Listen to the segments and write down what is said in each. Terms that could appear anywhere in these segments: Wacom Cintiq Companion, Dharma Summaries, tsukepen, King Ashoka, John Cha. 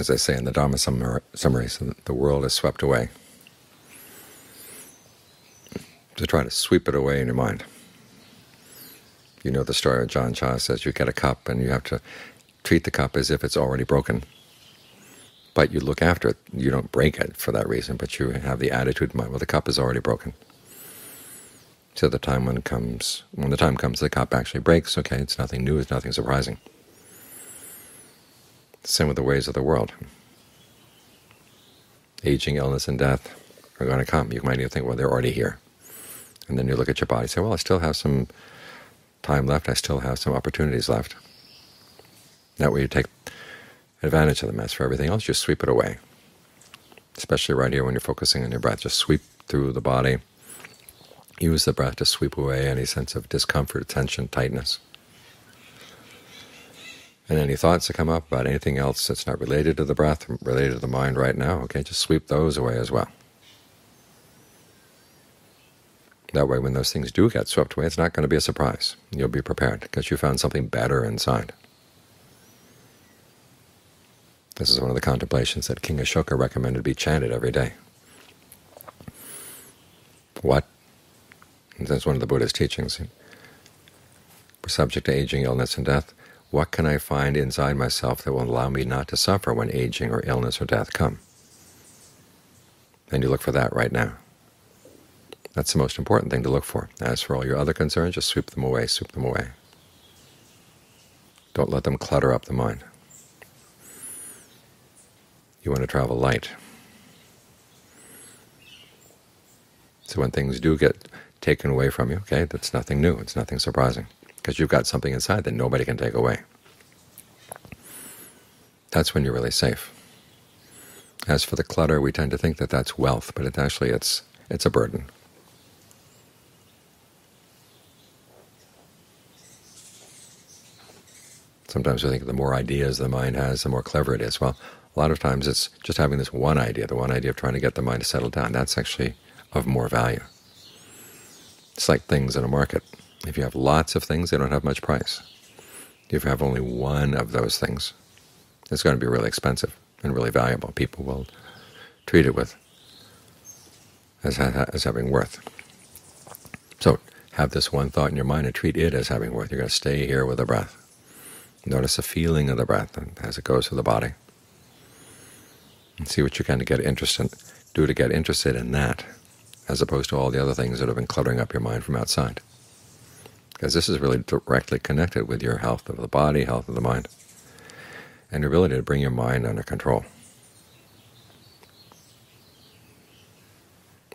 as I say in the Dharma Summaries, the world is swept away. To try to sweep it away in your mind. You know the story of John Cha says you get a cup and you have to treat the cup as if it's already broken. But you look after it. You don't break it for that reason, but you have the attitude in mind, well, the cup is already broken. So the time when the time comes the cup actually breaks, okay, it's nothing new, it's nothing surprising. Same with the ways of the world. Aging, illness, and death are going to come. You might even think, well, they're already here. And then you look at your body and say, well, I still have some time left, I still have some opportunities left. That way you take advantage of them. As for everything else, just sweep it away. Especially right here when you're focusing on your breath. Just sweep through the body. Use the breath to sweep away any sense of discomfort, tension, tightness. And any thoughts that come up about anything else that's not related to the breath, related to the mind right now, okay, just sweep those away as well. That way when those things do get swept away, it's not going to be a surprise. You'll be prepared because you found something better inside. This is one of the contemplations that King Ashoka recommended be chanted every day. What? And that's one of the Buddha's teachings. We're subject to aging, illness, and death. What can I find inside myself that will allow me not to suffer when aging or illness or death come? And you look for that right now. That's the most important thing to look for. As for all your other concerns, just sweep them away, sweep them away. Don't let them clutter up the mind. You want to travel light. So when things do get taken away from you, okay, that's nothing new, it's nothing surprising, because you've got something inside that nobody can take away. That's when you're really safe. As for the clutter, we tend to think that that's wealth, but it's actually a burden. Sometimes we think the more ideas the mind has, the more clever it is. Well, a lot of times it's just having this one idea, the one idea of trying to get the mind to settle down. That's actually of more value. It's like things in a market. If you have lots of things, they don't have much price. If you have only one of those things, it's going to be really expensive and really valuable. People will treat it with as having worth. So have this one thought in your mind and treat it as having worth. You're going to stay here with the breath. Notice the feeling of the breath as it goes through the body. And see what you can do to get interested in that, as opposed to all the other things that have been cluttering up your mind from outside. Because this is really directly connected with your health of the body, health of the mind, and your ability to bring your mind under control.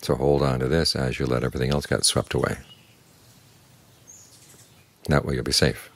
So hold on to this as you let everything else get swept away. That way you'll be safe.